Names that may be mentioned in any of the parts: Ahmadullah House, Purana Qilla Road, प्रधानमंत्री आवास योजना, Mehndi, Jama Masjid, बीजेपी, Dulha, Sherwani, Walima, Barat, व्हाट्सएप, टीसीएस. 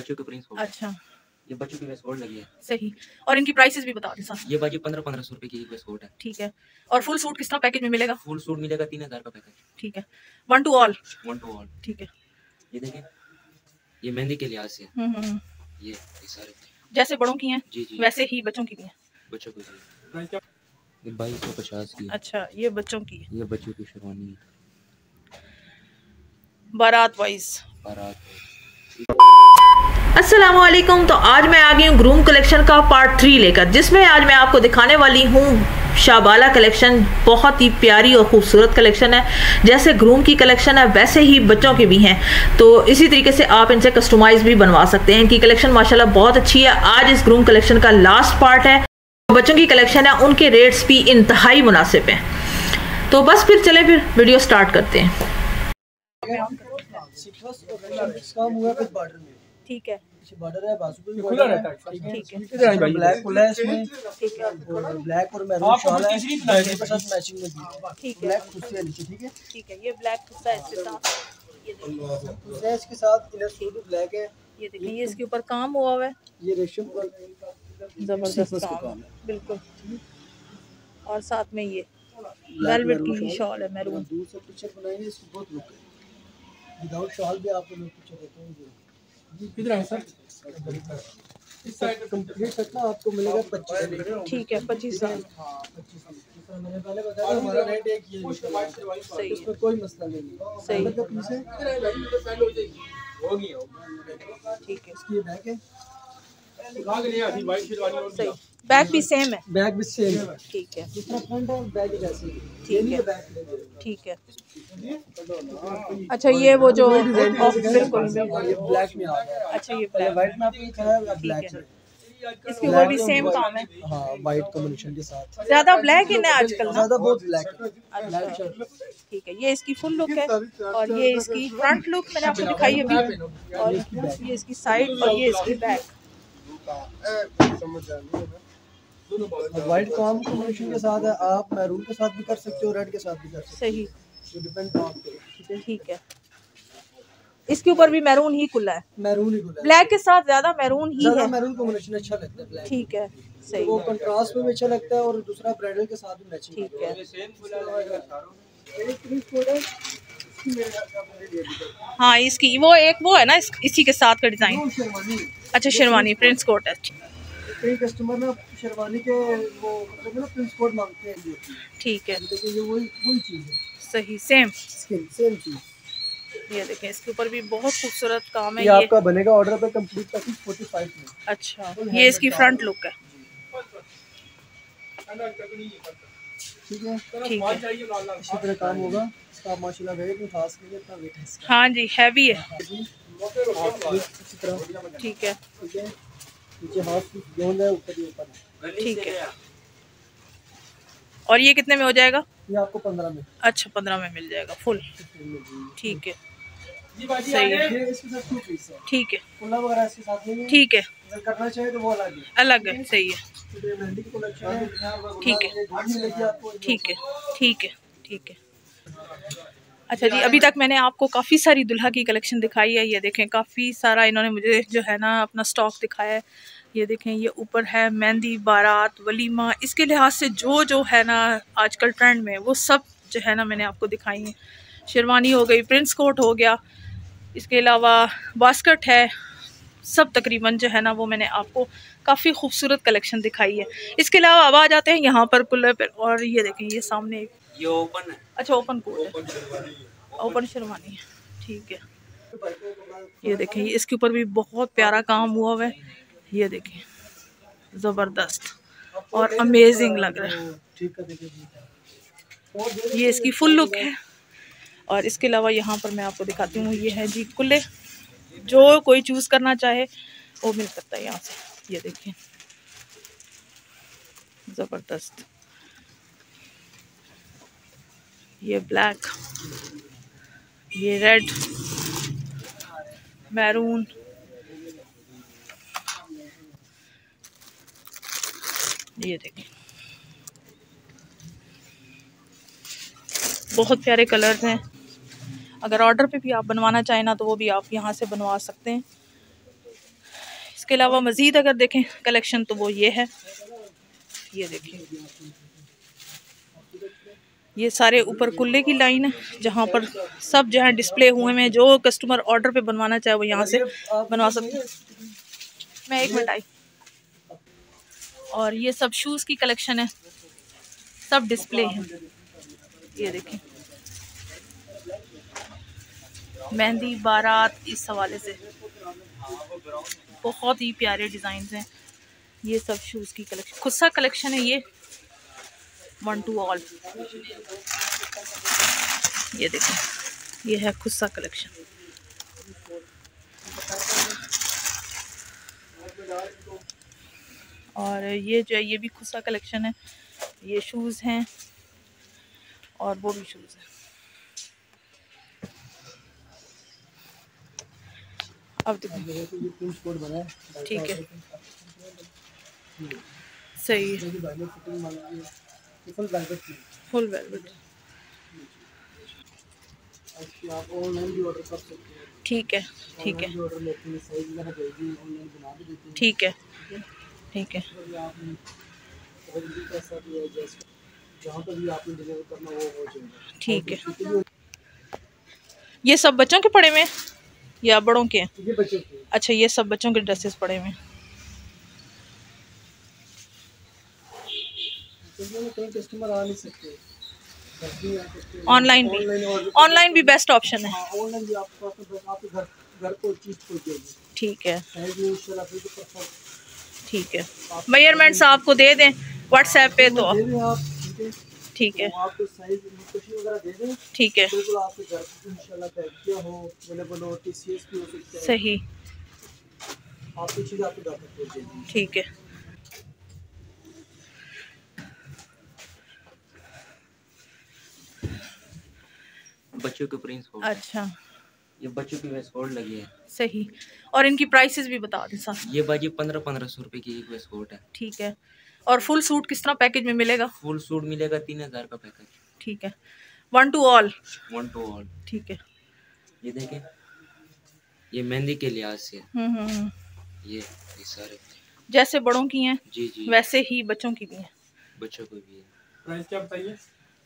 बच्चों के Prince hold. अच्छा, ये बच्चों की वेस्ट होल्ड लगी है। सही, और इनकी प्राइसेस भी बता दें सर। ये बाजी 1500 रुपए की वेस्ट होल्ड है। ठीक है, और फुल सूट किस तरह पैकेज में मिलेगा? फुल सूट मिलेगा 3000 का पैकेज। ठीक है, one to all. One to all, ठीक है। ये देखिए, ये मेहंदी के लिहाज से ये सारे जैसे बड़ों की हैं वैसे ही बच्चों की भी हैं। बच्चों की 2250 की। अच्छा, ये बच्चों की, ये बच्चों की शेरवानी बारात वाइज। अस्सलामुअलैकुम। तो आज मैं आ गई हूँ ग्रूम कलेक्शन का पार्ट 3 लेकर, जिसमें आज मैं आपको दिखाने वाली हूँ शाबाला कलेक्शन। बहुत ही प्यारी और ख़ूबसूरत कलेक्शन है। जैसे ग्रूम की कलेक्शन है वैसे ही बच्चों की भी हैं, तो इसी तरीके से आप इनसे कस्टमाइज़ भी बनवा सकते हैं। इनकी कलेक्शन माशाल्लाह बहुत अच्छी है। आज इस ग्रूम कलेक्शन का लास्ट पार्ट है। बच्चों की कलेक्शन है, उनके रेट्स भी इंतहाई मुनासिब हैं। तो बस फिर चले, फिर वीडियो स्टार्ट करते हैं। ठीक है, बॉर्डर है, बाजू पे भी खुला रहता है। ठीक है, ब्लैक खुला है इसमें। ठीक है, ब्लैक और मैरून शॉल है, इसके साथ मैचिंग में भी। ठीक है, ब्लैक कुर्सी है नीचे। ठीक है, ठीक है, ये ब्लैक कुर्ता है, इसके साथ ये देखिए, इसके साथ इनर सूट भी ब्लैक है। ये देखिए, ये इसके ऊपर काम हुआ हुआ है, ये रेशम वर्क, जबरदस्त काम है बिल्कुल। और साथ में ये वेलवेट की शॉल है मैरून। दूर से पिक्चर बनाएंगे, इसको बहुत लुक है। विदाउट शॉल भी आपको लोग पिक्चर देते हैं। किधर है सर? इस साइड कंप्लीट कितना आपको मिलेगा? 25। ठीक है, 25,000। हां, 25,000 मैंने पहले बताया, हमारा रेट एक ही है, सही है, कोई मसला नहीं। सही है, किधर है? लाइन में पहले हो जाएगी, होगी होगी। ठीक है, इसकी बैक है, भाग नहीं आती भाई शेरवानी, और सही बैक भी सेम है, बैक भी सेम है। ठीक है, दूसरा फ्रंट और बैक जैसे ही। ठीक है, बैक। ठीक है, अच्छा, ये वो जो बिल्कुल ब्लैक में आ गया। अच्छा, ये ब्लैक, वाइट में आपको चला है, ब्लैक है, इसके ऊपर भी सेम काम है। हां, वाइट कॉम्बिनेशन के साथ। ज्यादा ब्लैक है ना आजकल, ज्यादा बहुत ब्लैक है। ठीक है, ये इसकी फुल लुक है, और ये इसकी फ्रंट लुक मैंने आपको दिखाई अभी, और ये इसकी साइड, और ये इसकी बैक। व्हाइट काम कॉम्बिनेशन के साथ है, आप मैरून के साथ भी कर सकते हो, रेड के साथ भी कर सकते हो। सही, तो डिपेंड आप पे। ठीक है, इसके ऊपर भी मैरून ही खुला है, मैरून ही खुला है, ब्लैक के साथ ज्यादा मैरून ही है, मैरून कॉम्बिनेशन अच्छा लगता है ब्लैक। ठीक है, सही, वो कंट्रास्ट में अच्छा लगता है, और दूसरा ब्राइडल के साथ भी मैचिंग। ठीक है, सेम खुला है सारों में, एक थ्री कोड। हाँ, इसकी वो एक वो है ना, इसी के साथ का डिजाइन। अच्छा, शेरवानी प्रिंस कोट है। कई कस्टमर ना शेरवानी के वो मतलब ना प्रिंस कोट मांगते हैं। ठीक है, देखिए, ये वही चीज है। सही, सेम चीज। ये देखिए, इसके ऊपर भी बहुत खूबसूरत काम है। ये आपका बनेगा ऑर्डर पे कंप्लीट पैकेज 45 में। अच्छा, ये इसकी फ्रंट लुक है। ठीक है, इसी तरह काम होगा। माशाल्लाह वेट में खास के लिए इतना वेट है इसका। हाँ जी, हैवी है। ठीक है, नीचे हाफ गोंद है, ऊपर ही ऊपर। ठीक है, और ये कितने में हो जाएगा? ये आपको 15 में। अच्छा, 15 में मिल जाएगा फुल। ठीक है, सही है, इसके साथ 2 पीस है। ठीक है, कुल्ला वगैरह इसके साथ में। ठीक है, अगर करना चाहे तो वो अलग है, अलग है। सही है, मेहंदी की कलेक्शन है। ठीक है, ठीक है, ठीक है, ठीक है। अच्छा जी, अभी तक मैंने आपको काफ़ी सारी दुल्हा की कलेक्शन दिखाई है। ये देखें, काफ़ी सारा इन्होंने मुझे जो है ना अपना स्टॉक दिखाया है। ये देखें, ये ऊपर है मेहंदी, बारात, वलीमा, इसके लिहाज से जो है ना आजकल ट्रेंड में, वो सब जो है ना मैंने आपको दिखाई है। शेरवानी हो गई, प्रिंस कोट हो गया, इसके अलावा बास्केट है, सब तकरीबन जो है ना वो मैंने आपको काफ़ी खूबसूरत कलेक्शन दिखाई है। इसके अलावा अब आ जाते हैं यहाँ पर कुल्ले पर, और ये देखें, ये सामने ये ओपन है। अच्छा, ओपन कोट है, ओपन शेरवानी है। ठीक है, ये देखें, इसके ऊपर भी बहुत प्यारा काम हुआ हुआ है। ये देखें, ज़बरदस्त और अमेजिंग लग रहा है। ये इसकी फुल लुक है। और इसके अलावा यहाँ पर मैं आपको दिखाती हूँ, ये है जी कुल्ले, जो कोई चूज़ करना चाहे वो मिल सकता है यहाँ से। ये देखें, ज़बरदस्त, ये ब्लैक, ये रेड, मैरून, ये देखिए, बहुत प्यारे कलर्स हैं। अगर ऑर्डर पे भी आप बनवाना चाहें ना, तो वो भी आप यहाँ से बनवा सकते हैं। इसके अलावा मज़ीद अगर देखें कलेक्शन तो वो ये है, ये देखें ये सारे ऊपर कुल्ले की लाइन है जहाँ पर सब जो है डिस्प्ले हुए हैं। जो कस्टमर ऑर्डर पे बनवाना चाहे वो यहाँ से बनवा सकते हैं। मैं एक मिनट आई। और ये सब शूज़ की कलेक्शन है, सब डिस्प्ले हैं। ये देखें मेहंदी बारात इस हवाले से बहुत ही प्यारे डिज़ाइंस हैं। ये सब शूज़ की कलेक्शन, खुस्सा कलेक्शन है ये, 1 to all। ये देखें ये है खुस्सा कलेक्शन। और ये जो है ये भी खुस्सा कलेक्शन है। ये शूज़ हैं और वो भी शूज़ हैं। अब देखो ठीक है, सही है, फुल वेलवेट ठीक है, ठीक है, ठीक है, ठीक है। ठीक है। ये सब बच्चों के पड़े में या बड़ों के? ये बच्चों के। अच्छा, ये सब बच्चों के ड्रेसेस पड़े हुए हैं। ऑनलाइन भी, ऑनलाइन भी बेस्ट ऑप्शन है। ऑनलाइन भी आपको घर को चीज पहुंचेगी। ठीक है, ठीक है। मेजरमेंट्स आपको दे दें व्हाट्सएप पे तो ठीक है, आपको साइज वगैरह दे दें। ठीक है, बिल्कुल आपके घर पे इंशाल्लाह पैक किया हो, अवेलेबल हो, टीसीएस भी हो सकता है। सही, आपकी चीज आपके घर तक पहुंच जाएगी। ठीक है, बच्चों के प्रिंट्स हो। अच्छा, ये बच्चों की वेस्ट कोट लगी है। सही, और इनकी प्राइसेस भी बता दें साहब। ये बाजी 1500 रुपए की एक वेस्ट कोट है। ठीक है, और फुल सूट किस तरह पैकेज में मिलेगा? फुल सूट मिलेगा 3000 का पैकेज। ठीक है, 1 to all। 1 to all ठीक है। ये देखें ये मेहंदी के लिहाज से, ये सारे जैसे बड़ों की हैं जी वैसे ही बच्चों की भी हैं। बच्चों की भी है। प्राइस क्या बताइए?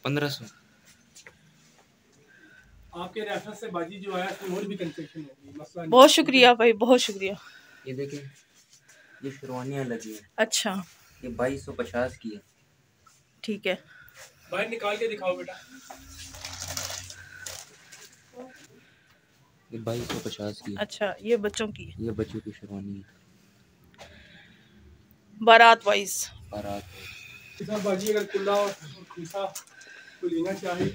1500। आपके रेफरेंस से बाजी जो है तो और भी कंसेशन होगी, मसला। बहुत शुक्रिया भाई, बहुत शुक्रिया। ये देखें ये शेरवानियां लगी है। अच्छा, ये 2250 की है। ठीक है, बाहर निकाल के दिखाओ बेटा। ये 2250 की है। अच्छा, ये बच्चों की है। ये बच्चों की शेरवानी है, बारात वाइज। बारात बाजी अगर कुल्ला और खुसा को लेना चाहिए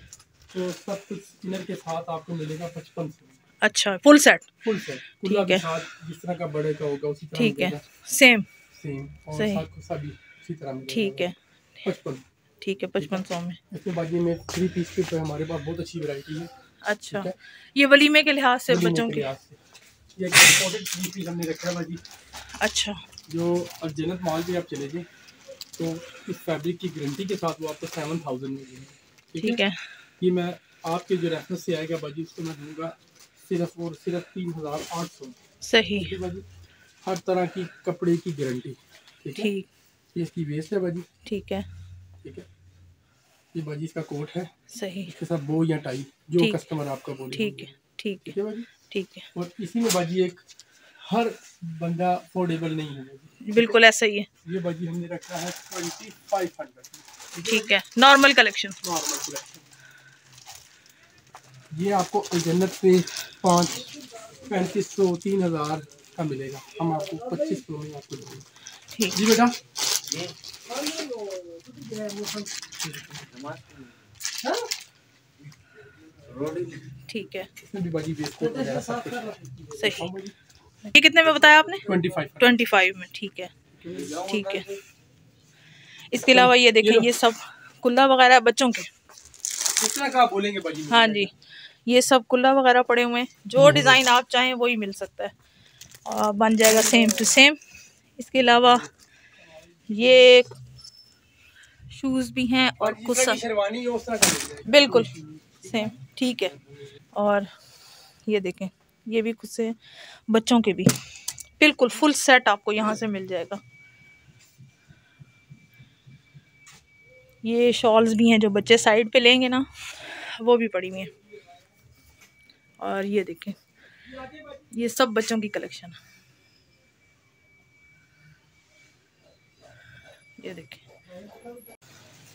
तो सब कुछ डिनर के साथ आपको मिलेगा 5500। अच्छा, फुल सेट। फुल सेट कुल्ला के साथ जिस तरह का बड़े का होगा उसी तरह। ठीक है, सेम और साथ को सभी उसी तरह मिलेगा। ठीक है, 55। ठीक है, 5500 में। इसमें बाकी में 3 पीस के तो हमारे पास बहुत अच्छी वैरायटी है। अच्छा, ये वलीमे के लिहाज से बच्चों के ये इंपोर्टेड 3 पीस हमने रखा है बाजी। अच्छा, जो अब जन्नत मॉल पे आप चले जाएं तो इस फैब्रिक की गारंटी के साथ वो आपको 7000 में मिलेगी। ठीक है, ये मैं आपके जो रेफरेंस से आएगा बाजी उसको मैं दूंगा सिर्फ और सिर्फ 3800। सही बाजी, हर तरह की कपड़े की गारंटी। ठीक है, ये इसकी वेस्ट है बाजी। ठीक है, ठीक है। ये बाजी इसका कोट है। सही, इसके साथ बो या टाई जो कस्टमर आपका बोले। ठीक है, ठीक है, ठीक है बाजी, ठीक है। और इसी में बाजी एक हर बंदा अफोर्डेबल नहीं है, बिल्कुल ऐसा ही है। ये बाजी हमने रखा है 2500। ठीक है, नॉर्मल कलेक्शन। नॉर्मल कलेक्शन ये आपको जन्नत पे 3500 3000 का मिलेगा, हम आपको 2500 में आपको देंगे। ठीक जी बेटा, ठीक है। सही, ये कितने में बताया आपने? 25 में। ठीक है, ठीक है। इसके अलावा ये देखें ये सब कुल्ला वगैरह बच्चों के किस तरह का बोलेंगे बाजी। हाँ जी, ये सब कुल्ला वगैरह पड़े हुए हैं। जो डिज़ाइन आप चाहें वही मिल सकता है और बन जाएगा सेम टू सेम। इसके अलावा ये शूज़ भी हैं और कुछ शेरवानी बिल्कुल सेम। ठीक है, और ये देखें ये भी खुद से बच्चों के भी बिल्कुल फुल सेट आपको यहाँ से मिल जाएगा। ये शॉल्स भी हैं जो बच्चे साइड पे लेंगे ना, वो भी पड़ी हुई हैं। और ये देखें, ये सब बच्चों की कलेक्शन है। ये देखें,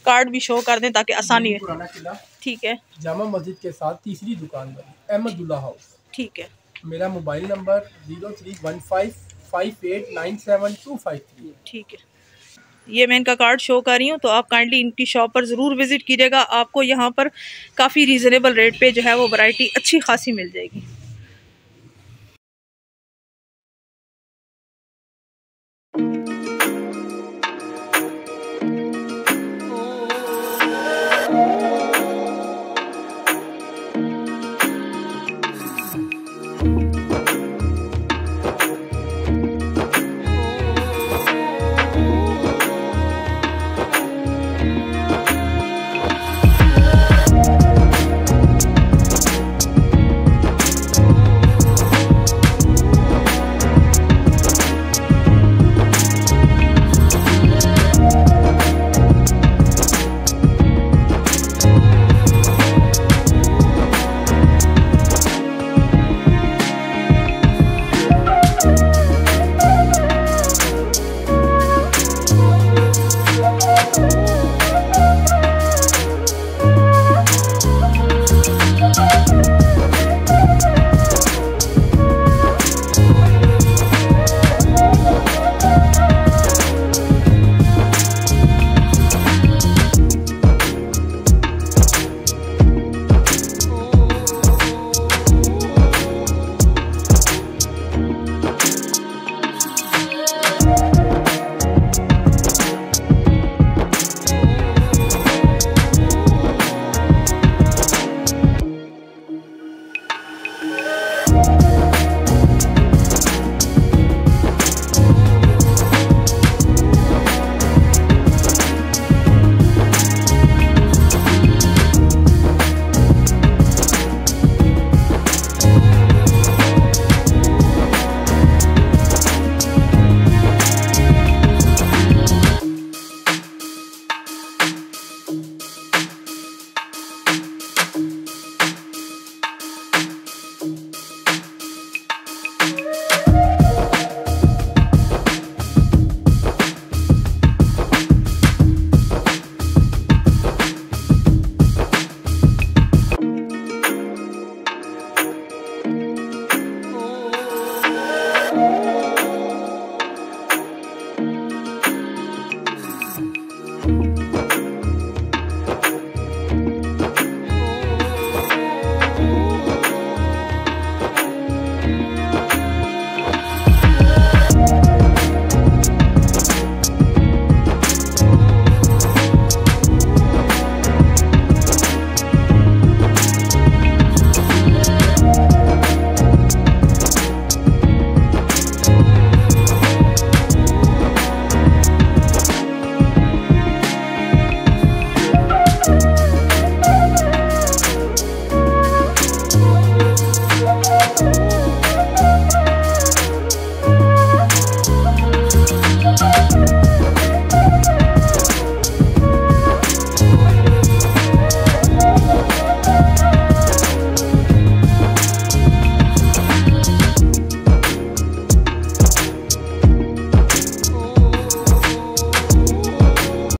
कार्ड भी शो कर दें ताकि आसानी है। पुराना किला, ठीक है, जामा मस्जिद के साथ तीसरी दुकान पर, अहमदुल्ला हाउस। ठीक है, मेरा मोबाइल नंबर 0315589725 है। ठीक है, ये मैं इनका कार्ड शो कर रही हूँ, तो आप काइंडली इनकी शॉप पर ज़रूर विज़िट कीजिएगा। आपको यहाँ पर काफ़ी रीज़नेबल रेट पे जो है वो वैरायटी अच्छी खासी मिल जाएगी।